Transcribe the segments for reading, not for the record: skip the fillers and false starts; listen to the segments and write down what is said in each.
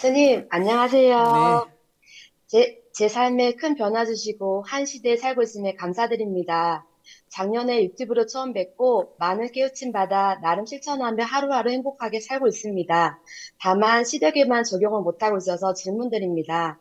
스님, 안녕하세요. 네. 제 삶에 큰 변화 주시고 한 시대에 살고 있음에 감사드립니다. 작년에 유튜브로 처음 뵙고 많은 깨우침 받아 나름 실천하며 하루하루 행복하게 살고 있습니다. 다만 시댁에만 적용을 못하고 있어서 질문드립니다.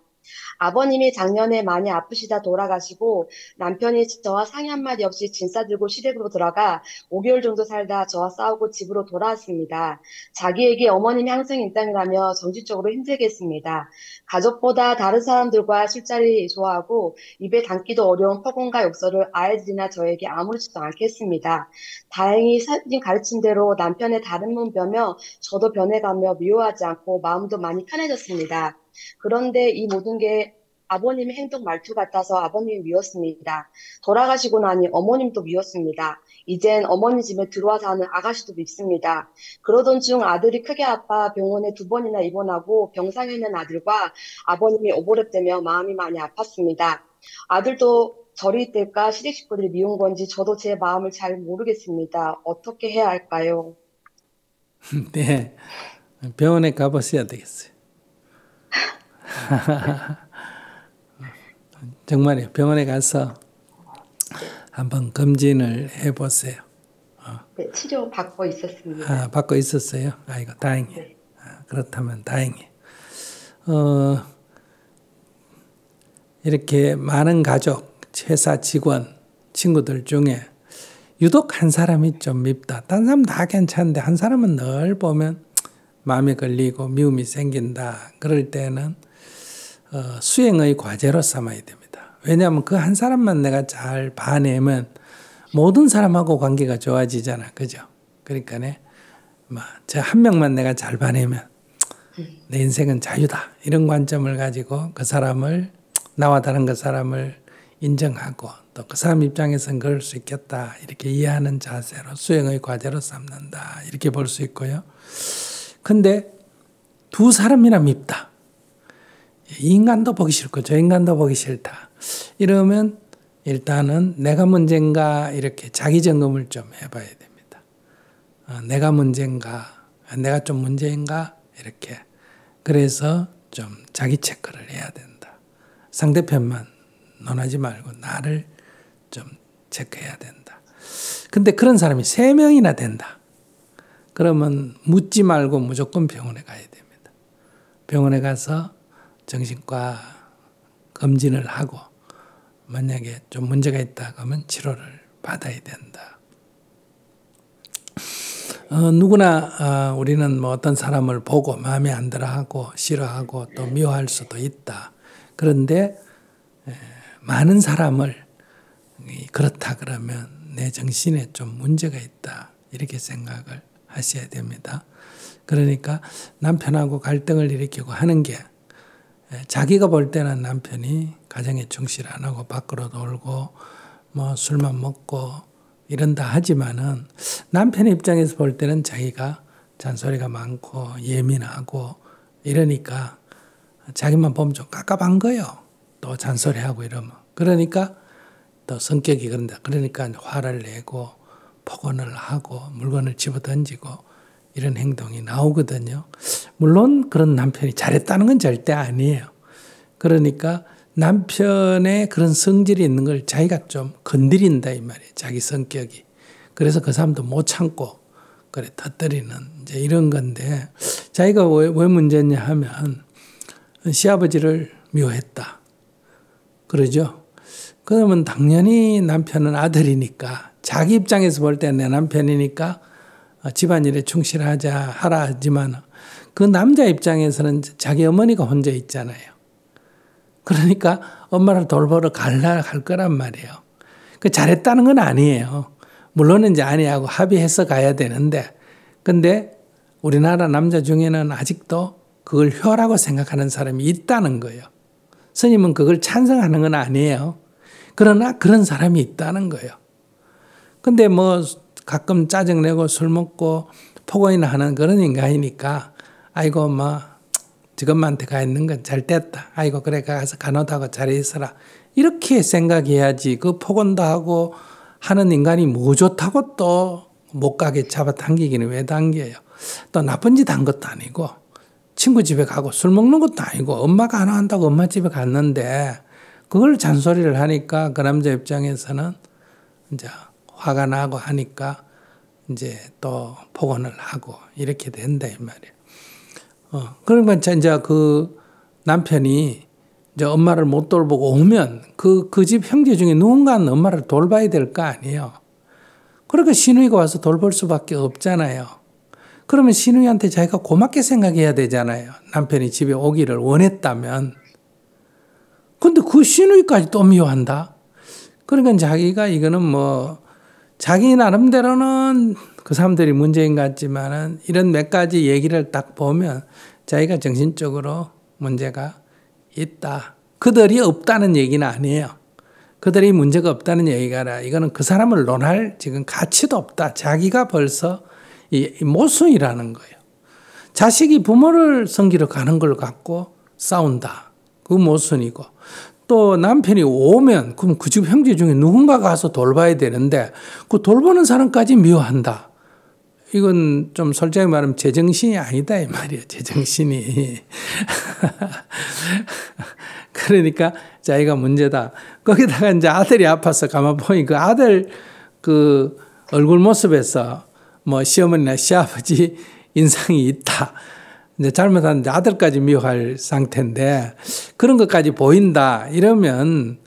아버님이 작년에 많이 아프시다 돌아가시고 남편이 저와 상의 한마디 없이 짐 싸들고 시댁으로 들어가 5개월 정도 살다 저와 싸우고 집으로 돌아왔습니다. 자기에게 어머님이 항상 인당이라며 정신적으로 힘들게 했습니다. 가족보다 다른 사람들과 술자리 좋아하고 입에 담기도 어려운 폭언과 욕설을 아이들이나 저에게 아무렇지도 않게 했습니다. 다행히 스님 가르침대로 남편의 다른 몸 변하며 저도 변해가며 미워하지 않고 마음도 많이 편해졌습니다. 그런데 이 모든 게 아버님의 행동 말투 같아서 아버님이 미웠습니다. 돌아가시고 나니 어머님도 미웠습니다. 이젠 어머니 집에 들어와 사는 아가씨도 밉습니다. 그러던 중 아들이 크게 아파 병원에 2번이나 입원하고 병상에 있는 아들과 아버님이 오버랩되며 마음이 많이 아팠습니다. 아들도 저리 있을까 시댁 식구들이 미운 건지 저도 제 마음을 잘 모르겠습니다. 어떻게 해야 할까요? 네, 병원에 가보셔야 되겠어요. 정말이에요. 병원에 가서 한번 검진을 해보세요. 네, 치료 받고 있었습니다. 아, 받고 있었어요? 아이고, 다행이에요. 네. 아, 그렇다면 다행이에요. 이렇게 많은 가족, 회사 직원, 친구들 중에 유독 한 사람이 좀 밉다. 다른 사람 다 괜찮은데 한 사람은 늘 보면 마음에 걸리고 미움이 생긴다. 그럴 때는 수행의 과제로 삼아야 됩니다. 왜냐하면 그 한 사람만 내가 잘 봐내면 모든 사람하고 관계가 좋아지잖아. 그죠? 그러니까 저 한 명만 내가 잘 봐내면 내 인생은 자유다. 이런 관점을 가지고 그 사람을, 나와 다른 그 사람을 인정하고 또 그 사람 입장에서는 그럴 수 있겠다. 이렇게 이해하는 자세로 수행의 과제로 삼는다. 이렇게 볼 수 있고요. 근데 두 사람이나 밉다. 이 인간도 보기 싫고 저 인간도 보기 싫다. 이러면 일단은 내가 문제인가 이렇게 자기 점검을 좀 해봐야 됩니다. 내가 문제인가, 내가 좀 문제인가 이렇게. 그래서 좀 자기 체크를 해야 된다. 상대편만 논하지 말고 나를 좀 체크해야 된다. 근데 그런 사람이 3명이나 된다. 그러면 묻지 말고 무조건 병원에 가야 됩니다. 병원에 가서 정신과 검진을 하고 만약에 좀 문제가 있다 그러면 치료를 받아야 된다. 누구나 우리는 어떤 사람을 보고 마음에 안 들어하고 싫어하고 또 미워할 수도 있다. 그런데 많은 사람을 그렇다 그러면 내 정신에 좀 문제가 있다. 이렇게 생각을 하셔야 됩니다. 그러니까 남편하고 갈등을 일으키고 하는 게 자기가 볼 때는 남편이 가정에 충실 안 하고 밖으로 놀고 뭐 술만 먹고 이런다 하지만은 남편의 입장에서 볼 때는 자기가 잔소리가 많고 예민하고 이러니까 자기만 보면 좀 깝깝한 거예요. 또 잔소리하고 이러면. 그러니까 또 성격이 그런다. 그러니까 화를 내고 폭언을 하고 물건을 집어던지고 이런 행동이 나오거든요. 물론 그런 남편이 잘했다는 건 절대 아니에요. 그러니까 남편의 그런 성질이 있는 걸 자기가 좀 건드린다 이 말이에요. 자기 성격이. 그래서 그 사람도 못 참고 그래 터뜨리는 이제 이런 건데 자기가 왜 문제냐 하면 시아버지를 미워했다. 그러죠? 그러면 당연히 남편은 아들이니까 자기 입장에서 볼 때 내 남편이니까 집안일에 충실하자 하라 하지만 그 남자 입장에서는 자기 어머니가 혼자 있잖아요. 그러니까 엄마를 돌보러 갈 거란 말이에요. 그 잘했다는 건 아니에요. 물론 이제 아니하고 합의해서 가야 되는데 근데 우리나라 남자 중에는 아직도 그걸 효라고 생각하는 사람이 있다는 거예요. 스님은 그걸 찬성하는 건 아니에요. 그러나 그런 사람이 있다는 거예요. 근데 뭐 가끔 짜증내고 술 먹고 폭언이나 하는 그런 인간이니까 아이고 뭐 지금한테 가 있는 건 잘 됐다. 아이고 그래 가서 간호하고 잘 있어라. 이렇게 생각해야지 그 폭언도 하고 하는 인간이 뭐 좋다고 또 못 가게 잡아당기기는 왜 당겨요. 또 나쁜 짓 한 것도 아니고 친구 집에 가고 술 먹는 것도 아니고 엄마가 안 한다고 엄마 집에 갔는데 그걸 잔소리를 하니까 그 남자 입장에서는 이제 화가 나고 하니까 이제 또 폭언을 하고 이렇게 된다 이 말이에요. 그러면 이제 그 남편이 이제 엄마를 못 돌보고 오면 그 집 형제 중에 누군가는 엄마를 돌봐야 될 거 아니에요. 그러니까 시누이가 와서 돌볼 수밖에 없잖아요. 그러면 시누이한테 자기가 고맙게 생각해야 되잖아요. 남편이 집에 오기를 원했다면. 근데 그 시누이까지 또 미워한다. 그러니까 자기가 이거는 뭐 자기 나름대로는 그 사람들이 문제인 것 같지만은 이런 몇 가지 얘기를 딱 보면 자기가 정신적으로 문제가 있다. 그들이 없다는 얘기는 아니에요. 그들이 문제가 없다는 얘기가 아니라 이거는 그 사람을 논할 지금 가치도 없다. 자기가 벌써 이 모순이라는 거예요. 자식이 부모를 섬기러 가는 걸 갖고 싸운다. 그 모순이고. 또 남편이 오면 그럼 그 집 형제 중에 누군가가 가서 돌봐야 되는데 그 돌보는 사람까지 미워한다. 이건 좀 솔직히 말하면 제정신이 아니다 이 말이에요. 제정신이. 그러니까 자기가 문제다. 거기다가 이제 아들이 아파서 가만 보니 그 아들 그 얼굴 모습에서 뭐 시어머니나 시아버지 인상이 있다. 이제 잘못하는데 아들까지 미워할 상태인데 그런 것까지 보인다 이러면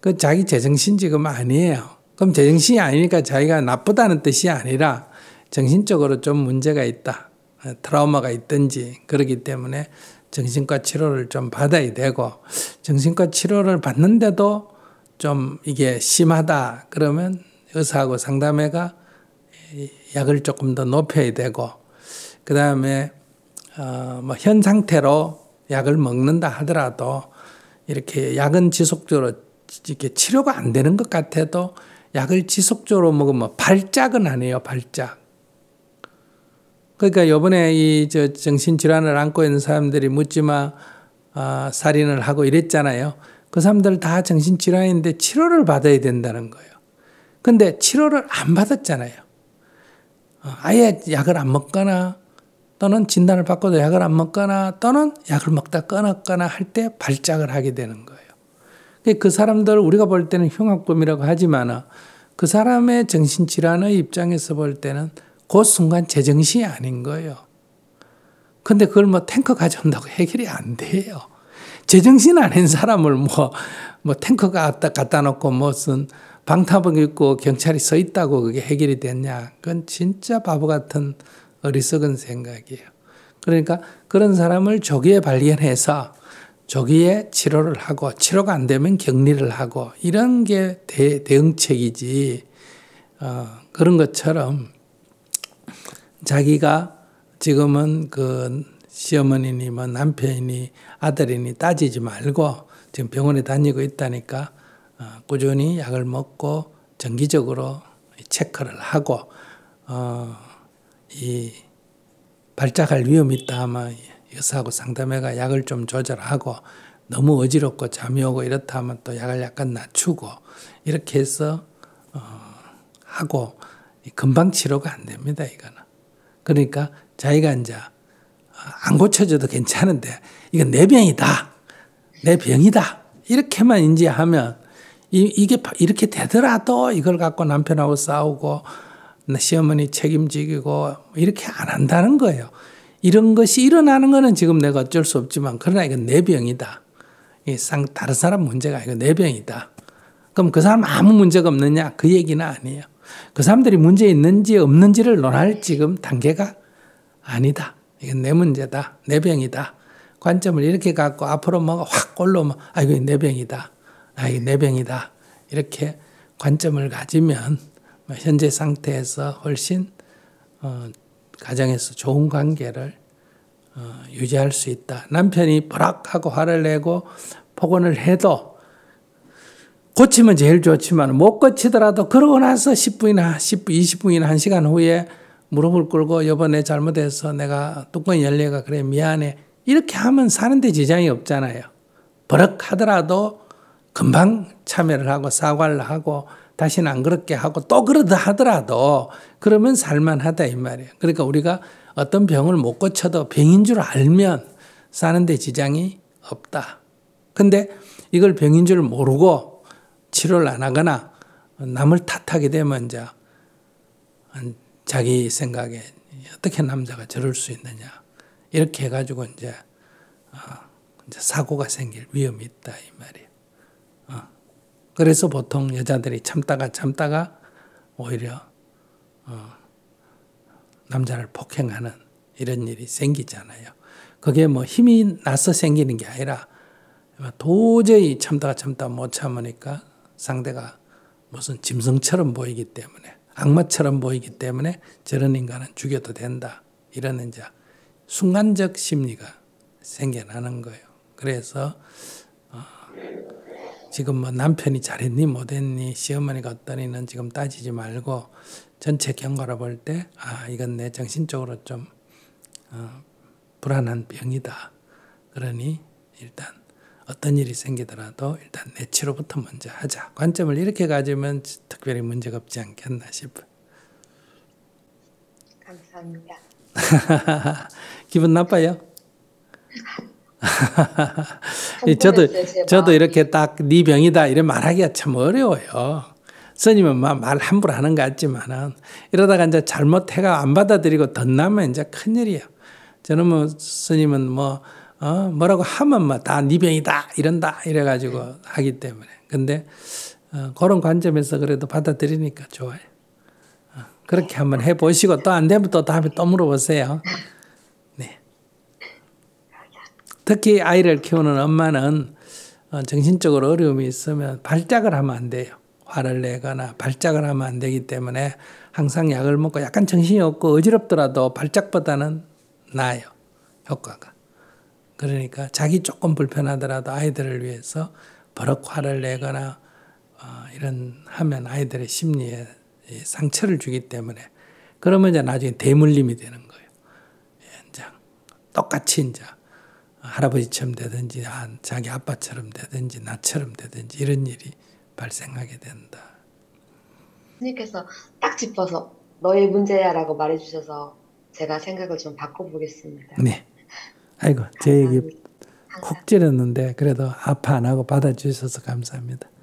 그 자기 제정신 지금 아니에요. 그럼 제정신이 아니니까 자기가 나쁘다는 뜻이 아니라 정신적으로 좀 문제가 있다. 트라우마가 있든지 그렇기 때문에 정신과 치료를 좀 받아야 되고 정신과 치료를 받는데도 좀 이게 심하다 그러면 의사하고 상담회가 약을 조금 더 높여야 되고 그 다음에 뭐 현 상태로 약을 먹는다 하더라도 이렇게 약은 지속적으로 이렇게 치료가 안 되는 것 같아도 약을 지속적으로 먹으면 발작은 안 해요. 발작. 그러니까 요번에 이 저 정신질환을 안고 있는 사람들이 묻지마 살인을 하고 이랬잖아요. 그 사람들 다 정신질환인데 치료를 받아야 된다는 거예요. 근데 치료를 안 받았잖아요. 아예 약을 안 먹거나 또는 진단을 받고도 약을 안 먹거나 또는 약을 먹다 끊었거나 할 때 발작을 하게 되는 거예요. 그 사람들 우리가 볼 때는 흉악범이라고 하지만 그 사람의 정신질환의 입장에서 볼 때는 그 순간 제정신이 아닌 거예요. 근데 그걸 뭐 탱커 가져온다고 해결이 안 돼요. 제정신 아닌 사람을 뭐 탱커가 갖다 놓고 무슨 방탑을 입고 경찰이 서 있다고 그게 해결이 됐냐. 그건 진짜 바보 같은 어리석은 생각이에요. 그러니까 그런 사람을 조기에 발견해서 조기에 치료를 하고 치료가 안 되면 격리를 하고 이런 게 대응책이지 그런 것처럼 자기가 지금은 그 시어머니니 뭐 남편이니 아들이니 따지지 말고 지금 병원에 다니고 있다니까 꾸준히 약을 먹고 정기적으로 체크를 하고 이 발작할 위험이 있다 하면 의사하고 상담회가 약을 좀 조절하고 너무 어지럽고 잠이 오고 이렇다 하면 또 약을 약간 낮추고 이렇게 해서 하고 금방 치료가 안 됩니다. 이거는. 그러니까 자기가 이제 안 고쳐져도 괜찮은데 이건 내 병이다. 내 병이다. 이렇게만 인지하면 이게 이렇게 되더라도 이걸 갖고 남편하고 싸우고 시어머니 책임지고 이렇게 안 한다는 거예요. 이런 것이 일어나는 거는 지금 내가 어쩔 수 없지만 그러나 이건 내 병이다. 다른 사람 문제가 아니고 내 병이다. 그럼 그 사람 아무 문제가 없느냐? 그 얘기는 아니에요. 그 사람들이 문제 있는지 없는지를 논할 지금 단계가 아니다. 이건 내 문제다. 내 병이다. 관점을 이렇게 갖고 앞으로 뭐가 확 올라오면 아 이거 내 병이다. 아 이거 내 병이다. 이렇게 관점을 가지면 현재 상태에서 훨씬 가정에서 좋은 관계를 유지할 수 있다. 남편이 버락하고 화를 내고 폭언을 해도 고치면 제일 좋지만 못 고치더라도 그러고 나서 10분이나 10분, 20분이나 1시간 후에 무릎을 꿇고 요번에 잘못해서 내가 뚜껑이 열려가 그래 미안해. 이렇게 하면 사는데 지장이 없잖아요. 버럭하더라도 금방 참여를 하고 사과를 하고 다시는 안 그렇게 하고 또 그러다 하더라도 그러면 살만하다 이 말이에요. 그러니까 우리가 어떤 병을 못 고쳐도 병인 줄 알면 사는 데 지장이 없다. 근데 이걸 병인 줄 모르고 치료를 안 하거나 남을 탓하게 되면 이제 자기 생각에 어떻게 남자가 저럴 수 있느냐. 이렇게 해가지고 이제 사고가 생길 위험이 있다 이 말이에요. 그래서 보통 여자들이 참다가 오히려 남자를 폭행하는 이런 일이 생기잖아요. 그게 뭐 힘이 나서 생기는 게 아니라 도저히 참다가 못 참으니까 상대가 무슨 짐승처럼 보이기 때문에, 악마처럼 보이기 때문에 저런 인간은 죽여도 된다. 이런 이제 순간적 심리가 생겨나는 거예요. 그래서 지금 뭐 남편이 잘했니 못했니 시어머니가 어떠니는 지금 따지지 말고 전체 경과를 볼 때 아, 이건 내 정신적으로 좀 불안한 병이다. 그러니 일단 어떤 일이 생기더라도 일단 내 치료부터 먼저 하자. 관점을 이렇게 가지면 특별히 문제가 없지 않겠나 싶어요. 감사합니다. 기분 나빠요? 저도 이렇게 딱 네 병이다 이런 말하기가 참 어려워요. 스님은 막 말 함부로 하는 것 같지만은 이러다가 이제 잘못해가 안 받아들이고 덧나면 이제 큰일이에요. 저는 뭐 스님은 뭐 뭐라고 하면 막 다 네 병이다 이런다 이래가지고 하기 때문에. 근데 그런 관점에서 그래도 받아들이니까 좋아요. 그렇게 한번 해보시고 또 안 되면 또 다음에 또 물어보세요. 네. 특히 아이를 키우는 엄마는 정신적으로 어려움이 있으면 발작을 하면 안 돼요. 화를 내거나 발작을 하면 안 되기 때문에 항상 약을 먹고 약간 정신이 없고 어지럽더라도 발작보다는 나아요. 효과가. 그러니까 자기 조금 불편하더라도 아이들을 위해서 버럭 화를 내거나 이런 하면 아이들의 심리에 상처를 주기 때문에 그러면 이제 나중에 대물림이 되는 거예요. 이제 똑같이 이제 할아버지처럼 되든지 자기 아빠처럼 되든지 나처럼 되든지 이런 일이 발생하게 된다. 스님께서 딱 짚어서 너의 문제야라고 말해주셔서 제가 생각을 좀 바꿔보겠습니다. 네. 아이고 제 얘기 콕 찔렀는데 그래도 아파 안 하고 받아주셔서 감사합니다.